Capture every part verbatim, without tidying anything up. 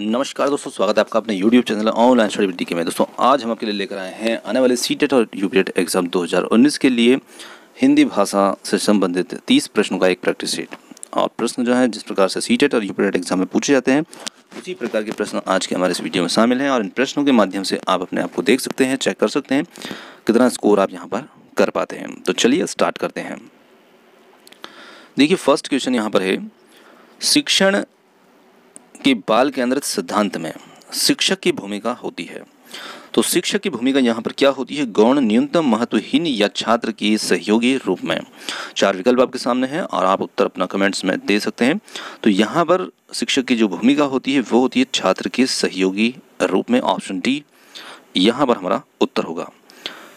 नमस्कार दोस्तों, स्वागत है आपका अपने YouTube channel online study with DK में। दोस्तों आज हम आपके लिए लेकर आए हैं आने वाले सीटेट और यूपीटेट एग्जाम दो हज़ार उन्नीस के लिए हिंदी भाषा से संबंधित तीस प्रश्नों का एक प्रैक्टिस सेट। और प्रश्न जो है जिस प्रकार से सीटेट और यूपीटेट एग्जाम में पूछे जाते हैं उसी प्रकार के प्रश्न आज के हमारे इस वीडियो में शामिल हैं। और इन प्रश्नों के माध्यम से आप अपने आप को देख सकते हैं, चेक कर सकते हैं कितना स्कोर आप यहाँ पर कर पाते हैं। तो चलिए स्टार्ट करते हैं। देखिए फर्स्ट क्वेश्चन यहाँ पर है, शिक्षण के बाल केंद्रित सिद्धांत में शिक्षक की भूमिका होती है। तो शिक्षक की भूमिका यहाँ पर क्या होती है? गौण, न्यूनतम, महत्वहीन या छात्र की सहयोगी रूप में। चार विकल्प आपके सामने हैं और आप उत्तर अपना कमेंट्स में दे सकते हैं। तो यहाँ पर शिक्षक की जो भूमिका होती है वो होती है छात्र के सहयोगी रूप में। ऑप्शन डी यहाँ पर हमारा उत्तर होगा।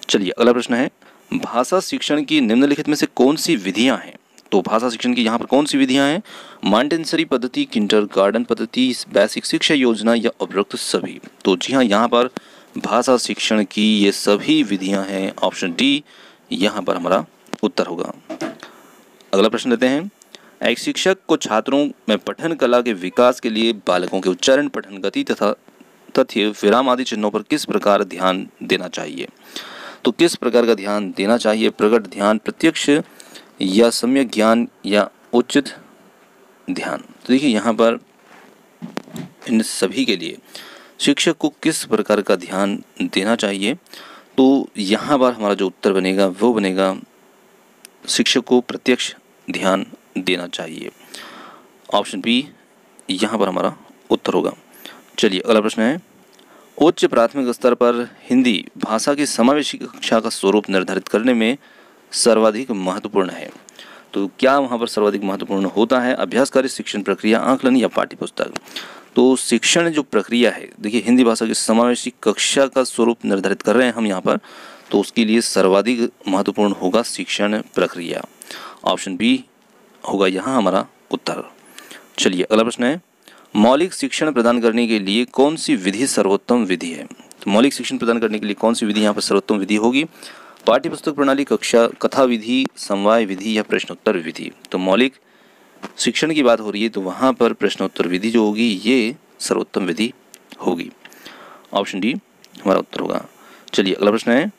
चलिए अगला प्रश्न है, भाषा शिक्षण की निम्नलिखित में से कौन सी विधियाँ हैं? तो भाषा शिक्षण की यहाँ पर कौन सी विधियाँ हैं? मांटेसरी पद्धति, किंडरगार्टन पद्धति, बेसिक शिक्षा योजना या उपरोक्त सभी। तो जी हाँ, यहाँ पर भाषा शिक्षण की ये सभी विधियाँ हैं। ऑप्शन डी यहाँ पर हमारा उत्तर होगा। अगला प्रश्न लेते हैं, एक शिक्षक को छात्रों में पठन कला के विकास के लिए बालकों के उच्चारण, पठन गति तथा तथ्य, विराम आदि चिन्हों पर किस प्रकार ध्यान देना चाहिए? तो किस प्रकार का ध्यान देना चाहिए? प्रकट ध्यान, प्रत्यक्ष या सम्यक ज्ञान या उचित ध्यान। तो देखिए यहाँ पर इन सभी के लिए शिक्षक को किस प्रकार का ध्यान देना चाहिए? तो यहाँ पर हमारा जो उत्तर बनेगा वो बनेगा शिक्षक को प्रत्यक्ष ध्यान देना चाहिए। ऑप्शन बी यहाँ पर हमारा उत्तर होगा। चलिए अगला प्रश्न है, उच्च प्राथमिक स्तर पर हिंदी भाषा की समावेशी कक्षा का स्वरूप निर्धारित करने में सर्वाधिक महत्वपूर्ण है। तो क्या वहाँ पर सर्वाधिक महत्वपूर्ण होता है? अभ्यासकारी, शिक्षण प्रक्रिया, आंकलन या पाठ्यपुस्तक? तो शिक्षण जो प्रक्रिया है, देखिए हिंदी भाषा की समावेशी कक्षा का स्वरूप निर्धारित कर रहे हैं हम यहाँ पर, तो उसके लिए सर्वाधिक महत्वपूर्ण होगा शिक्षण प्रक्रिया। ऑप्शन बी होगा यहाँ हमारा उत्तर। चलिए अगला प्रश्न है, मौलिक शिक्षण प्रदान करने के लिए कौन सी विधि सर्वोत्तम विधि है? तो मौलिक शिक्षण प्रदान करने के लिए कौन सी विधि यहाँ पर सर्वोत्तम विधि होगी? पाठ्यपुस्तक प्रणाली, कक्षा कथा विधि, समवाय विधि या प्रश्नोत्तर विधि? तो मौलिक शिक्षण की बात हो रही है तो वहाँ पर प्रश्नोत्तर विधि जो होगी ये सर्वोत्तम विधि होगी। ऑप्शन डी हमारा उत्तर होगा। चलिए अगला प्रश्न है,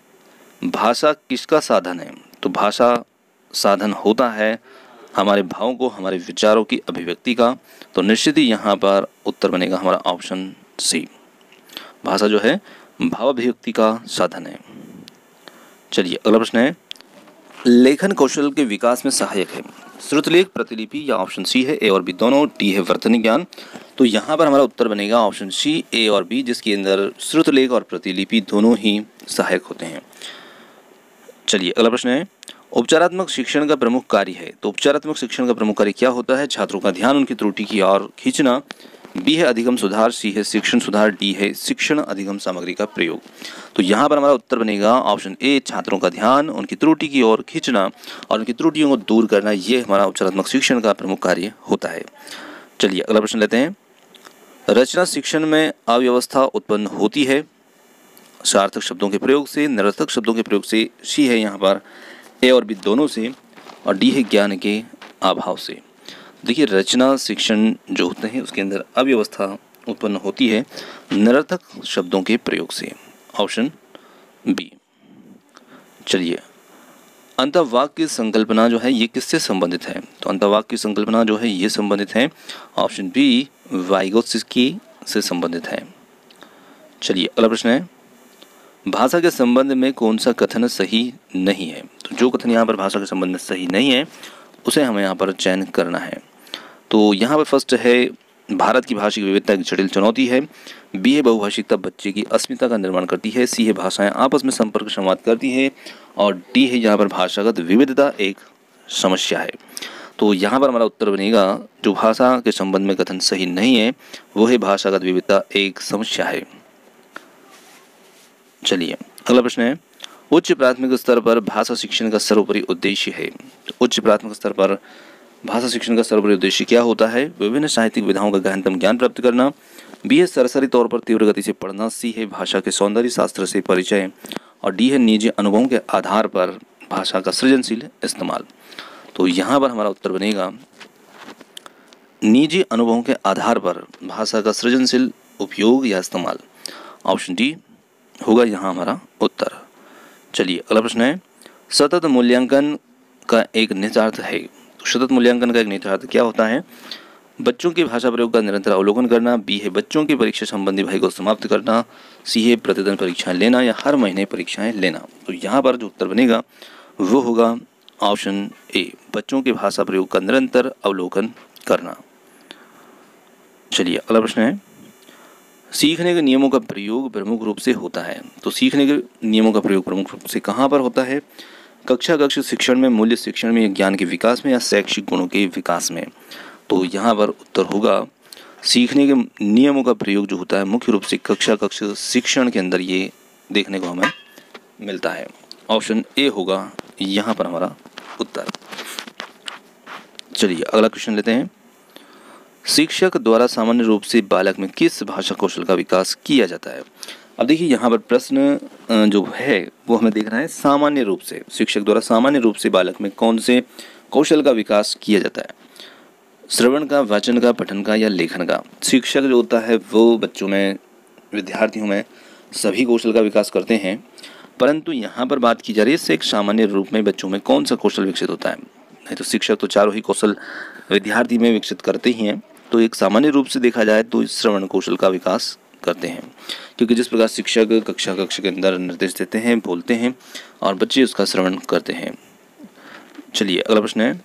भाषा किसका साधन है? तो भाषा साधन होता है हमारे भावों को, हमारे विचारों की अभिव्यक्ति का। तो निश्चित ही यहाँ पर उत्तर बनेगा हमारा ऑप्शन सी। भाषा जो है भावाभिव्यक्ति का साधन है। चलिए अगला प्रश्न है, लेखन कौशल के विकास में सहायक है? श्रुतलेख, प्रतिलिपि या ऑप्शन सी है, ए और बी दोनों, टी है वर्तनी ज्ञान। तो यहाँ पर हमारा उत्तर बनेगा ऑप्शन सी, ए और बी, जिसके अंदर श्रुतलेख और प्रतिलिपि दोनों ही सहायक होते हैं। चलिए अगला प्रश्न है, उपचारात्मक शिक्षण का प्रमुख कार्य है? तो उपचारात्मक शिक्षण का प्रमुख कार्य क्या होता है? छात्रों का ध्यान उनकी त्रुटि की ओर खींचना, बी है अधिगम सुधार, सी है शिक्षण सुधार, डी है शिक्षण अधिगम सामग्री का प्रयोग। तो यहाँ पर हमारा उत्तर बनेगा ऑप्शन ए, छात्रों का ध्यान उनकी त्रुटि की ओर खींचना और उनकी त्रुटियों को दूर करना, ये हमारा उपचारात्मक शिक्षण का प्रमुख कार्य होता है। चलिए अगला प्रश्न लेते हैं, रचना शिक्षण में अव्यवस्था उत्पन्न होती है सार्थक शब्दों के प्रयोग से, निरर्थक शब्दों के प्रयोग से, सी है यहाँ पर ए और बी दोनों से, और डी है ज्ञान के अभाव से। देखिए रचना शिक्षण जो होते हैं उसके अंदर अव्यवस्था उत्पन्न होती है निरर्थक शब्दों के प्रयोग से। Option B. चलिए अंतवाक्य की संकल्पना जो है ये किससे संबंधित है? तो अंतवाक्य की संकल्पना जो है ये संबंधित है, ऑप्शन बी वाइगोत्स्की से संबंधित है। चलिए अगला प्रश्न है, भाषा के संबंध में कौन सा कथन सही नहीं है? तो जो कथन यहाँ पर भाषा के संबंध में सही नहीं है उसे हमें यहाँ पर चयन करना है। तो यहाँ पर फर्स्ट है, भारत की भाषिक विविधता एक जटिल चुनौती है, बी है बहुभाषिकता बच्चे की अस्मिता का निर्माण करती है, सी है भाषाएं आपस में संपर्क संवाद करती है, और डी है यहाँ पर भाषागत विविधता एक समस्या है। तो यहाँ पर हमारा उत्तर बनेगा, जो भाषा के संबंध में कथन सही नहीं है वो है भाषागत विविधता एक समस्या है। चलिए अगला प्रश्न है, उच्च प्राथमिक स्तर पर भाषा शिक्षण का सर्वोपरि उद्देश्य है? तो उच्च प्राथमिक स्तर पर भाषा शिक्षण का सर्वोपरि उद्देश्य क्या होता है? विभिन्न साहित्यिक विधाओं का गहनतम ज्ञान प्राप्त करना, बी है सरसरी तौर पर तीव्र गति से पढ़ना, सी है भाषा के सौंदर्य शास्त्र से परिचय, और डी है निजी अनुभवों के आधार पर भाषा का सृजनशील इस्तेमाल। तो यहाँ पर हमारा उत्तर बनेगा निजी अनुभवों के आधार पर भाषा का सृजनशील उपयोग या इस्तेमाल, ऑप्शन डी होगा यहाँ हमारा उत्तर। चलिए अगला प्रश्न है, सतत मूल्यांकन का एक निहितार्थ है। तो सतत मूल्यांकन का एक निहितार्थ क्या होता है? बच्चों की भाषा प्रयोग का निरंतर अवलोकन करना, बी है बच्चों की परीक्षा संबंधी भय को समाप्त करना, सी है प्रतिदिन परीक्षाएं लेना या हर महीने परीक्षाएं लेना। तो यहाँ पर जो उत्तर बनेगा वो होगा ऑप्शन ए, बच्चों की भाषा प्रयोग का निरंतर अवलोकन करना। चलिए अगला प्रश्न है, सीखने के नियमों का प्रयोग प्रमुख रूप से होता है। तो सीखने के नियमों का प्रयोग प्रमुख रूप से कहाँ पर होता है? कक्षा कक्ष शिक्षण में, मूल्य शिक्षण में, ज्ञान के विकास में या शैक्षिक गुणों के विकास में। तो यहाँ पर उत्तर होगा सीखने के नियमों का प्रयोग जो होता है मुख्य रूप से कक्षा कक्ष शिक्षण के अंदर ये देखने को हमें मिलता है। ऑप्शन ए होगा यहाँ पर हमारा उत्तर। चलिए अगला क्वेश्चन लेते हैं, शिक्षक द्वारा सामान्य रूप से बालक में किस भाषा कौशल का विकास किया जाता है? अब देखिए यहाँ पर प्रश्न जो है वो हमें देखना है सामान्य रूप से, शिक्षक द्वारा सामान्य रूप से बालक में कौन से कौशल का विकास किया जाता है? श्रवण का, वाचन का, पठन का या लेखन का? शिक्षक जो होता है वो बच्चों में, विद्यार्थियों में सभी कौशल का विकास करते हैं, परंतु यहाँ पर बात की जा रही है इससे एक सामान्य रूप में बच्चों में कौन सा कौशल विकसित होता है। नहीं तो शिक्षक तो चारों ही कौशल विद्यार्थी में विकसित करते ही हैं, तो एक सामान्य रूप से देखा जाए तो श्रवण कौशल का विकास करते हैं, क्योंकि जिस प्रकार शिक्षक कक्षा कक्ष के अंदर निर्देश देते हैं, बोलते हैं और बच्चे उसका श्रवण करते हैं। चलिए अगला प्रश्न है,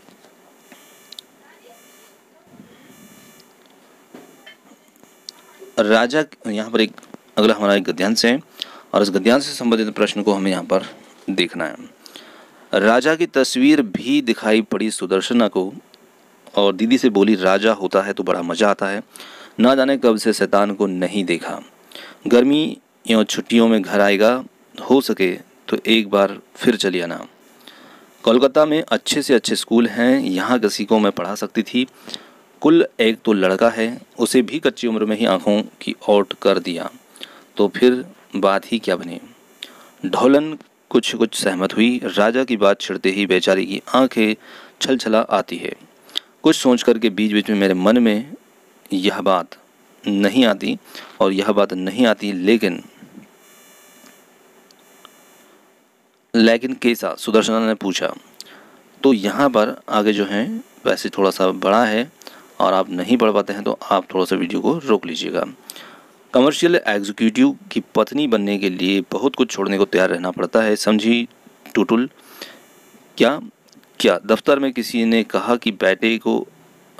राजा, यहाँ पर एक अगला हमारा एक गद्यांश है और इस गद्यांश से संबंधित प्रश्न को हमें यहाँ पर देखना है। राजा की तस्वीर भी दिखाई पड़ी सुदर्शना को और दीदी से बोली राजा होता है तो बड़ा मज़ा आता है, ना जाने कब से शैतान को नहीं देखा, गर्मी या छुट्टियों में घर आएगा, हो सके तो एक बार फिर चले आना, कोलकाता में अच्छे से अच्छे स्कूल हैं, यहाँ किसी को मैं पढ़ा सकती थी, कुल एक तो लड़का है उसे भी कच्ची उम्र में ही आंखों की ओट कर दिया, तो फिर बात ही क्या बनी, ढोलन कुछ कुछ सहमत हुई, राजा की बात छिड़ते ही बेचारी की आंखें छलछला आती है, कुछ सोच कर के बीच बीच में मेरे मन में यह बात नहीं आती और यह बात नहीं आती, लेकिन लेकिन कैसा, सुदर्शना ने पूछा। तो यहाँ पर आगे जो है वैसे थोड़ा सा बड़ा है और आप नहीं पढ़ पाते हैं तो आप थोड़ा सा वीडियो को रोक लीजिएगा। कमर्शियल एग्जीक्यूटिव की पत्नी बनने के लिए बहुत कुछ छोड़ने को तैयार रहना पड़ता है, समझी टुटुल, क्या क्या दफ्तर में किसी ने कहा कि बेटे को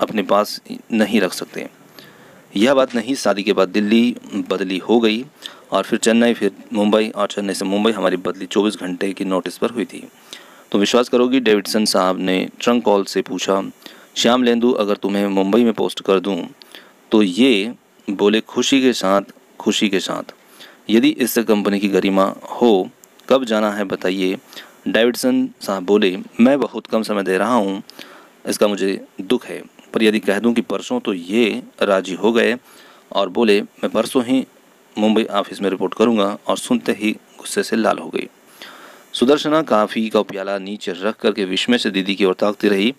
अपने पास नहीं रख सकते, यह बात नहीं, शादी के बाद दिल्ली बदली हो गई और फिर चेन्नई, फिर मुंबई और चेन्नई से मुंबई, हमारी बदली चौबीस घंटे की नोटिस पर हुई थी। तो विश्वास करोगी, डेविडसन साहब ने ट्रंक कॉल से पूछा, श्याम लेंदू अगर तुम्हें मुंबई में पोस्ट कर दूं तो ये बोले खुशी के साथ, खुशी के साथ, यदि इससे कंपनी की गरिमा हो, कब जाना है बताइए। डेविडसन साहब बोले मैं बहुत कम समय दे रहा हूं, इसका मुझे दुख है, पर यदि कह दूं कि परसों तो ये राजी हो गए और बोले मैं परसों ही मुंबई ऑफिस में रिपोर्ट करूंगा, और सुनते ही गुस्से से लाल हो गई। सुदर्शना काफ़ी का प्याला नीचे रख करके विस्मय से दीदी की ओर ताकती रही,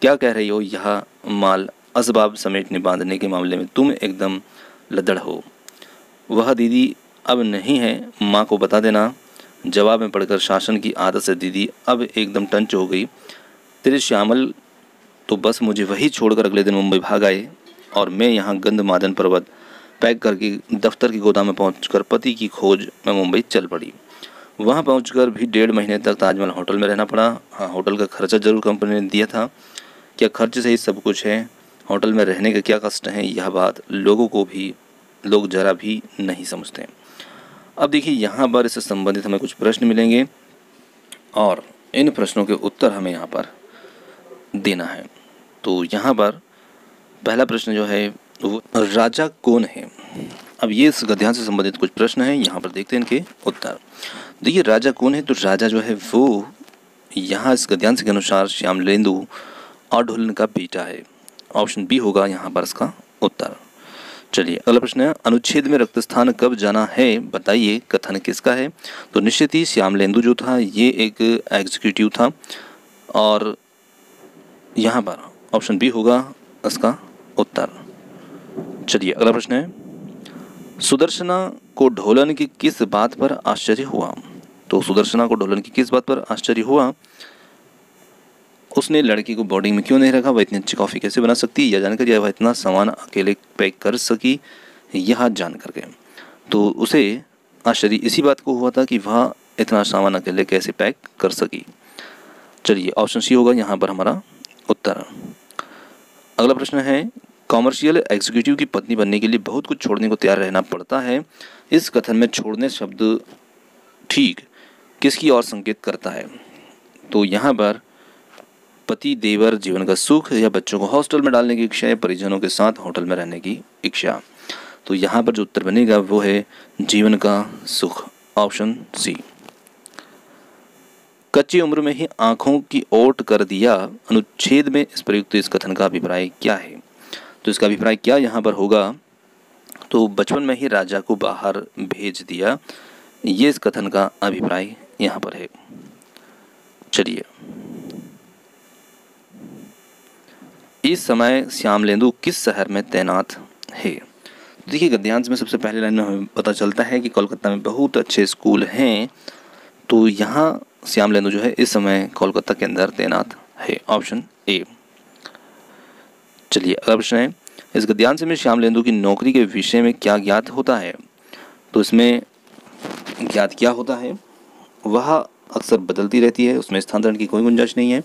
क्या कह रही हो, यह माल असबाब समेटने बांधने के मामले में तुम एकदम लदड़ हो, वह दीदी अब नहीं है, माँ को बता देना। जवाब में पढ़कर शासन की आदत से दीदी अब एकदम टंच हो गई, तेरे श्यामल तो बस मुझे वही छोड़कर अगले दिन मुंबई भाग आए और मैं यहाँ गंधमादन पर्वत पैक करके दफ्तर की गोदाम में पहुँच पति की खोज में मुंबई चल पड़ी। वहाँ पहुँच भी डेढ़ महीने तक ताजमहल होटल में रहना पड़ा। हाँ, होटल का खर्चा जरूर कंपनी ने दिया था, क्या खर्च से ही सब कुछ है, होटल में रहने के क्या कष्ट हैं, यह बात लोगों को भी लोग जरा भी नहीं समझते। अब देखिए यहाँ पर इससे संबंधित हमें कुछ प्रश्न मिलेंगे और इन प्रश्नों के उत्तर हमें यहाँ पर देना है। तो यहाँ पर पहला प्रश्न जो है वो राजा कौन है। अब ये इस गद्यांश से संबंधित कुछ प्रश्न हैं, यहाँ पर देखते हैं इनके उत्तर। देखिए राजा कौन है, तो राजा जो है वो यहाँ इस गद्यांश के अनुसार श्याम लेंदू और ढोलन का बेटा है, ऑप्शन बी होगा यहाँ पर इसका उत्तर। चलिए अगला प्रश्न है, अनुच्छेद में रक्तस्थान कब जाना है बताइए कथन किसका है। तो निश्चित ही श्याम लेंदू जो था ये एक एग्जीक्यूटिव था और यहाँ पर ऑप्शन बी होगा इसका उत्तर। चलिए अगला प्रश्न है, सुदर्शना को ढोलन की किस बात पर आश्चर्य हुआ? तो सुदर्शना को ढोलन की किस बात पर आश्चर्य हुआ? उसने लड़की को बोर्डिंग में क्यों नहीं रखा? वह इतनी अच्छी कॉफ़ी कैसे बना सकती? यह जानकर, या वह इतना सामान अकेले पैक कर सकी? यह जानकर के। तो उसे आश्चर्य इसी बात को हुआ था कि वह इतना सामान अकेले कैसे पैक कर सकी। चलिए ऑप्शन सी होगा यहाँ पर हमारा उत्तर। अगला प्रश्न है, कॉमर्शियल एग्जीक्यूटिव की पत्नी बनने के लिए बहुत कुछ छोड़ने को तैयार रहना पड़ता है। इस कथन में छोड़ने शब्द ठीक किसकी ओर संकेत करता है? तो यहाँ पर पति, देवर, जीवन का सुख या बच्चों को हॉस्टल में डालने की इच्छा या परिजनों के साथ होटल में रहने की इच्छा। तो यहाँ पर जो उत्तर बनेगा वो है जीवन का सुख, ऑप्शन सी। कच्ची उम्र में ही आँखों की ओट कर दिया, अनुच्छेद में इस प्रयुक्त इस कथन का अभिप्राय क्या है? तो इसका अभिप्राय क्या यहाँ पर होगा? तो बचपन में ही राजा को बाहर भेज दिया, ये इस कथन का अभिप्राय यहाँ पर है। चलिए, इस समय श्यामलेंदु किस शहर में तैनात है? देखिए गद्यांश में सबसे पहले लाइन में हमें पता चलता है कि कोलकाता में बहुत अच्छे स्कूल हैं, तो यहाँ श्यामलेंदु जो है इस समय कोलकाता के अंदर तैनात है, ऑप्शन ए। चलिए अगला प्रश्न है, इस गद्यांश में श्यामलेंदु की नौकरी के विषय में क्या ज्ञात होता है? तो इसमें ज्ञात क्या होता है? वह अक्सर बदलती रहती है, उसमें स्थानांतरण की कोई गुंजाइश नहीं है,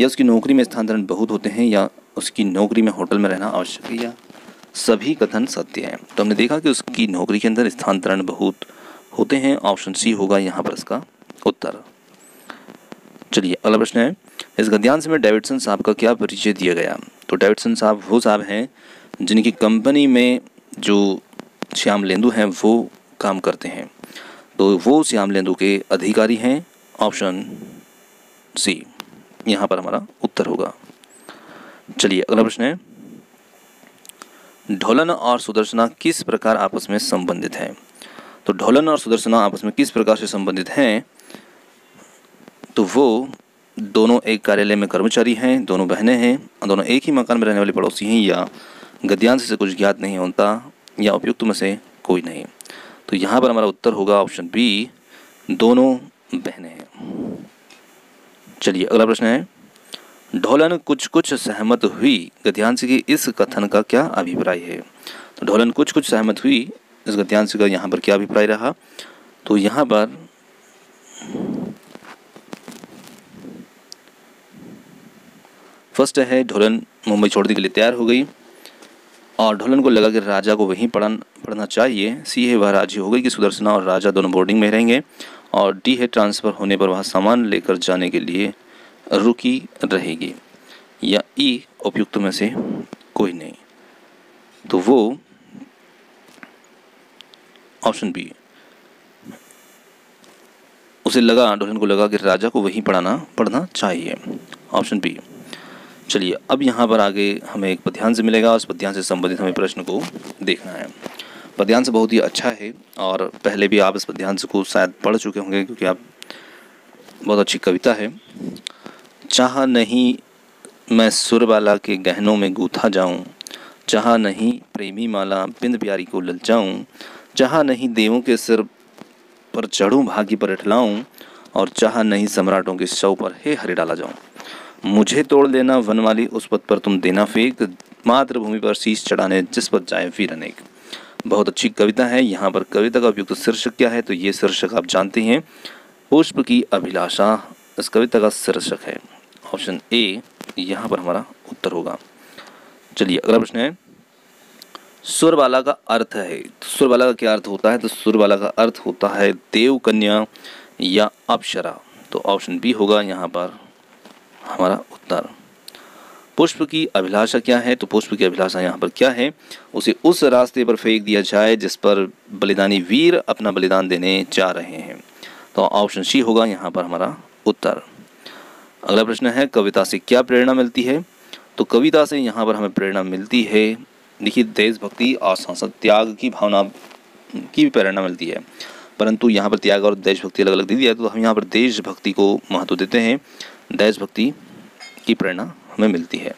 या उसकी नौकरी में स्थानांतरण बहुत होते हैं, या उसकी नौकरी में होटल में रहना आवश्यक है, या सभी कथन सत्य हैं। तो हमने देखा कि उसकी नौकरी के अंदर स्थानांतरण बहुत होते हैं, ऑप्शन सी होगा यहाँ पर इसका उत्तर। चलिए अगला प्रश्न है, इस गद्यांश में डेविडसन साहब का क्या परिचय दिया गया? तो डेविडसन साहब वो साहब हैं जिनकी कंपनी में जो श्यामलेंदु हैं वो काम करते हैं, तो वो श्यामलेंदु के अधिकारी हैं, ऑप्शन सी यहाँ पर हमारा उत्तर होगा। चलिए अगला प्रश्न है, ढोलन और सुदर्शना किस प्रकार आपस में संबंधित हैं? तो ढोलन और सुदर्शना आपस में किस प्रकार से संबंधित हैं? तो वो दोनों एक कार्यालय में कर्मचारी हैं, दोनों बहनें हैं, दोनों एक ही मकान में रहने वाले पड़ोसी हैं, या गद्यांश से कुछ ज्ञात नहीं होता, या उपयुक्त में से कोई नहीं। तो यहाँ पर हमारा उत्तर होगा ऑप्शन बी, दोनों बहनें हैं। चलिए अगला प्रश्न है, ढोलन कुछ कुछ सहमत हुई, गद्यांश की इस कथन का क्या अभिप्राय है? तो ढोलन कुछ कुछ सहमत हुई, इस गद्यांश का यहाँ पर क्या अभिप्राय रहा? तो यहाँ पर फर्स्ट है, ढोलन मुंबई छोड़ने के लिए तैयार हो गई और ढोलन को लगा कि राजा को वहीं पढ़न पढ़ना चाहिए। सी है, वह राजी हो गई कि सुदर्शना और राजा दोनों बोर्डिंग में रहेंगे। और डी है, ट्रांसफ़र होने पर वहाँ सामान लेकर जाने के लिए रुकी रहेगी। या ई, उपयुक्त में से कोई नहीं। तो वो ऑप्शन बी, उसे लगा, ढोलन को लगा कि राजा को वहीं पढ़ाना पढ़ना चाहिए, ऑप्शन बी। चलिए अब यहाँ पर आगे हमें एक पद्यांश मिलेगा और उस पद्यांश से संबंधित हमें प्रश्न को देखना है। पद्यांश बहुत ही अच्छा है और पहले भी आप इस पद्यांश को शायद पढ़ चुके होंगे क्योंकि आप बहुत अच्छी कविता है। चाहा नहीं मैं सुरबाला के गहनों में गूथा जाऊं, चाहा नहीं प्रेमी माला बिंद प्यारी को ललचाऊं, चाहा नहीं देवों के सिर पर चढ़ूं भागी पर इठलाऊं, और चाहा नहीं सम्राटों के शव पर हे हरे डाला जाऊं। मुझे तोड़ देना वनमाली उस पद पर तुम देना फेंक, मातृभूमि पर शीश चढ़ाने जिस पर जाए फिर अनेक। बहुत अच्छी कविता है। यहाँ पर कविता का उपयुक्त शीर्षक क्या है? तो ये शीर्षक आप जानते हैं, पुष्प की अभिलाषा इस कविता का शीर्षक है, ऑप्शन ए यहाँ पर हमारा उत्तर होगा। चलिए अगला प्रश्न है, सुरबाला का अर्थ है, सुरबाला का क्या अर्थ होता है? तो सुरबाला का अर्थ होता है देव कन्या या अप्सरा, तो ऑप्शन बी होगा यहाँ पर हमारा उत्तर। पुष्प की अभिलाषा क्या है? तो पुष्प की अभिलाषा यहाँ पर क्या है? उसे उस रास्ते पर फेंक दिया जाए जिस पर बलिदानी वीर अपना बलिदान देने जा रहे हैं, तो ऑप्शन सी होगा यहाँ पर हमारा उत्तर। अगला प्रश्न है, कविता से क्या प्रेरणा मिलती है? तो कविता से यहाँ पर हमें प्रेरणा मिलती है, देखिए देशभक्ति और सांसद त्याग की भावना की प्रेरणा मिलती है, परंतु यहाँ पर त्याग और देशभक्ति अलग अलग दे दिया है, तो हम यहाँ पर देशभक्ति को महत्व देते हैं, देशभक्ति की प्रेरणा हमें मिलती है।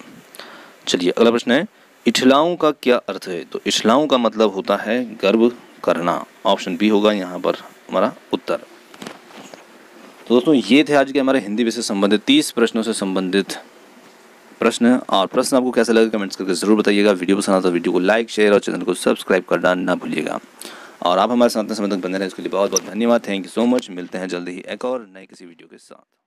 चलिए अगला प्रश्न है, इछलाओं का क्या अर्थ है, तो इछलाओं का मतलब होता है गर्व करना। ऑप्शन बी होगा यहाँ पर हमारा उत्तर। तो दोस्तों ये थे आज के हमारे हिंदी विषय संबंधित तीस प्रश्नों से संबंधित प्रश्न। और प्रश्न आपको कैसा लगा कमेंट्स करके ज़रूर बताइएगा। वीडियो पसंद आता तो वीडियो को लाइक, शेयर और चैनल को सब्सक्राइब करना ना भूलिएगा। और आप हमारे साथ समय तक बने रहे इसके लिए बहुत बहुत धन्यवाद। Thank you so much. मिलते हैं जल्दी ही एक और नए किसी वीडियो के साथ।